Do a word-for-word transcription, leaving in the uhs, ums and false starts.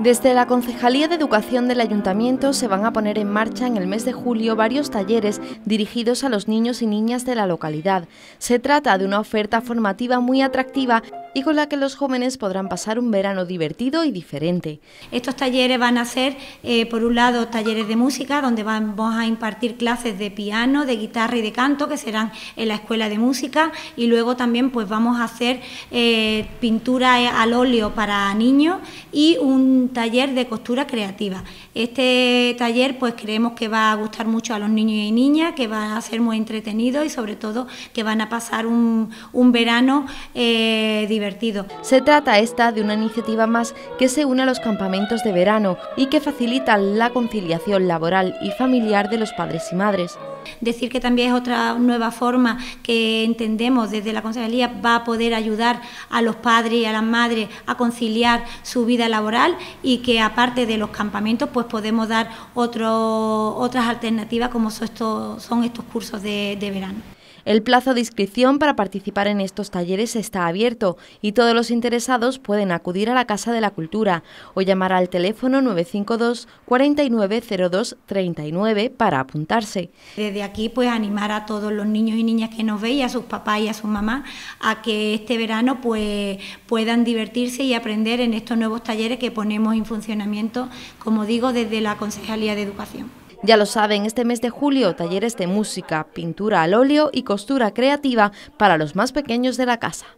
Desde la Concejalía de Educación del Ayuntamiento se van a poner en marcha en el mes de julio varios talleres dirigidos a los niños y niñas de la localidad. Se trata de una oferta formativa muy atractiva y con la que los jóvenes podrán pasar un verano divertido y diferente. Estos talleres van a ser, eh, por un lado, talleres de música, donde vamos a impartir clases de piano, de guitarra y de canto, que serán en la escuela de música, y luego también pues vamos a hacer eh, pintura al óleo para niños y un taller de costura creativa. Este taller pues creemos que va a gustar mucho a los niños y niñas, que va a ser muy entretenido y sobre todo que van a pasar un, un verano eh, divertido. Divertido. Se trata esta de una iniciativa más que se une a los campamentos de verano y que facilita la conciliación laboral y familiar de los padres y madres. Decir que también es otra nueva forma que entendemos desde la Concejalía va a poder ayudar a los padres y a las madres a conciliar su vida laboral, y que aparte de los campamentos pues podemos dar otro, otras alternativas como son estos, son estos cursos de, de verano. El plazo de inscripción para participar en estos talleres está abierto y todos los interesados pueden acudir a la Casa de la Cultura o llamar al teléfono nueve cinco dos, cuatro nueve cero dos, tres nueve para apuntarse. Desde aquí pues animar a todos los niños y niñas que nos veis, a sus papás y a sus mamás, a que este verano pues puedan divertirse y aprender en estos nuevos talleres que ponemos en funcionamiento, como digo, desde la Concejalía de Educación. Ya lo saben, este mes de julio, talleres de música, pintura al óleo y costura creativa para los más pequeños de la casa.